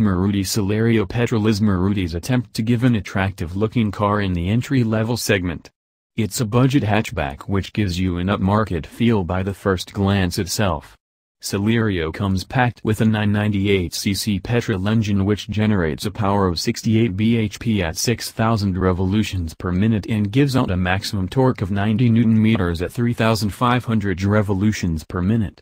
Maruti Celerio Petrol is Maruti's attempt to give an attractive-looking car in the entry-level segment. It's a budget hatchback which gives you an upmarket feel by the first glance itself. Celerio comes packed with a 998cc petrol engine which generates a power of 68 bhp at 6,000 revolutions per minute and gives out a maximum torque of 90 Nm at 3,500 revolutions per minute.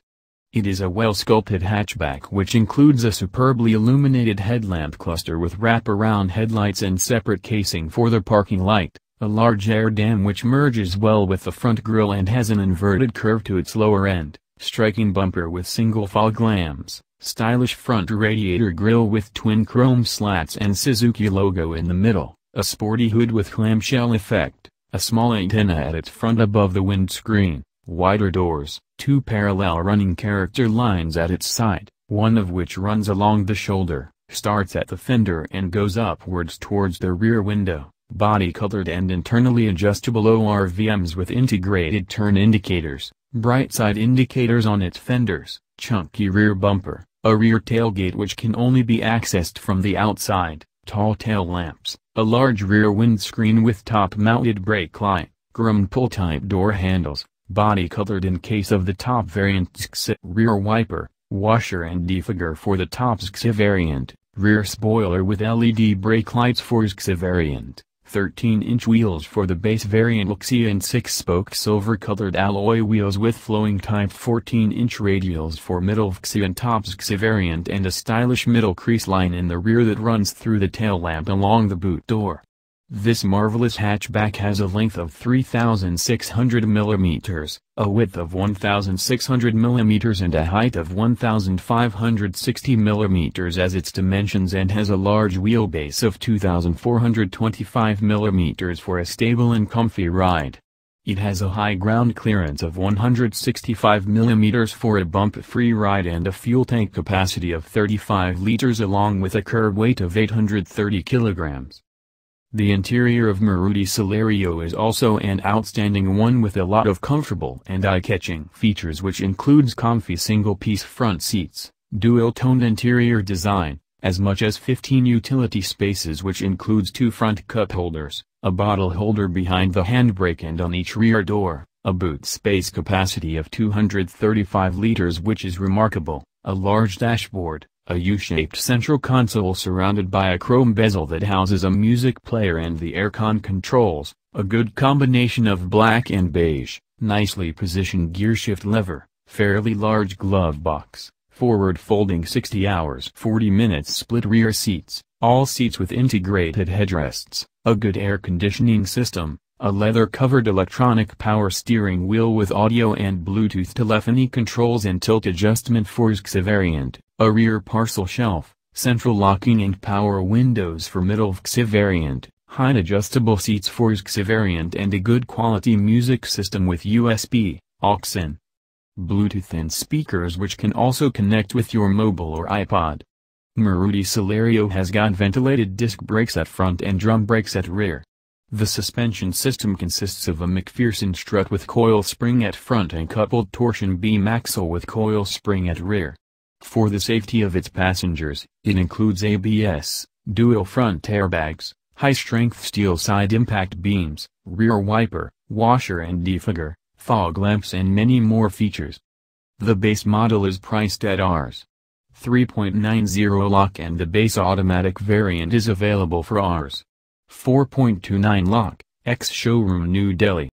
It is a well-sculpted hatchback which includes a superbly illuminated headlamp cluster with wrap-around headlights and separate casing for the parking light, a large air dam which merges well with the front grille and has an inverted curve to its lower end. Striking bumper with single fog lamps, stylish front radiator grille with twin chrome slats and Suzuki logo in the middle, a sporty hood with clamshell effect, a small antenna at its front above the windscreen, wider doors, two parallel running character lines at its side, one of which runs along the shoulder, starts at the fender and goes upwards towards the rear window, body-colored and internally adjustable ORVMs with integrated turn indicators, bright side indicators on its fenders, chunky rear bumper, a rear tailgate which can only be accessed from the outside, tall tail lamps, a large rear windscreen with top-mounted brake light, chrome pull-type door handles, body-colored in case of the top variant Zxi, rear wiper, washer and defogger for the top Zxi variant, rear spoiler with LED brake lights for Zxi variant. 13-inch wheels for the base variant LXi and 6-spoke silver-colored alloy wheels with flowing type 14-inch radials for middle VXi and top VXi variant and a stylish middle crease line in the rear that runs through the tail lamp along the boot door. This marvelous hatchback has a length of 3,600 mm, a width of 1,600 mm and a height of 1,560 mm as its dimensions and has a large wheelbase of 2,425 mm for a stable and comfy ride. It has a high ground clearance of 165 mm for a bump-free ride and a fuel tank capacity of 35 liters along with a curb weight of 830 kg. The interior of Maruti Celerio is also an outstanding one with a lot of comfortable and eye-catching features which includes comfy single-piece front seats, dual-toned interior design, as much as 15 utility spaces which includes two front cup holders, a bottle holder behind the handbrake and on each rear door, a boot space capacity of 235 liters which is remarkable, a large dashboard, a U-shaped central console surrounded by a chrome bezel that houses a music player and the aircon controls, a good combination of black and beige, nicely positioned gearshift lever, fairly large glove box, forward folding 60 hours 40 minutes split rear seats, all seats with integrated headrests, a good air conditioning system, a leather-covered electronic power steering wheel with audio and Bluetooth telephony controls and tilt adjustment for Zxi variant. A rear parcel shelf, central locking and power windows for middle VXi variant, height adjustable seats for Zxi variant and a good quality music system with USB, aux-in, Bluetooth and speakers which can also connect with your mobile or iPod. Maruti Celerio has got ventilated disc brakes at front and drum brakes at rear. The suspension system consists of a McPherson strut with coil spring at front and coupled torsion beam axle with coil spring at rear. For the safety of its passengers, it includes ABS, dual front airbags, high-strength steel side impact beams, rear wiper, washer and defogger, fog lamps and many more features. The base model is priced at Rs. 3.90 lakh and the base automatic variant is available for Rs. 4.29 lakh, ex-showroom New Delhi.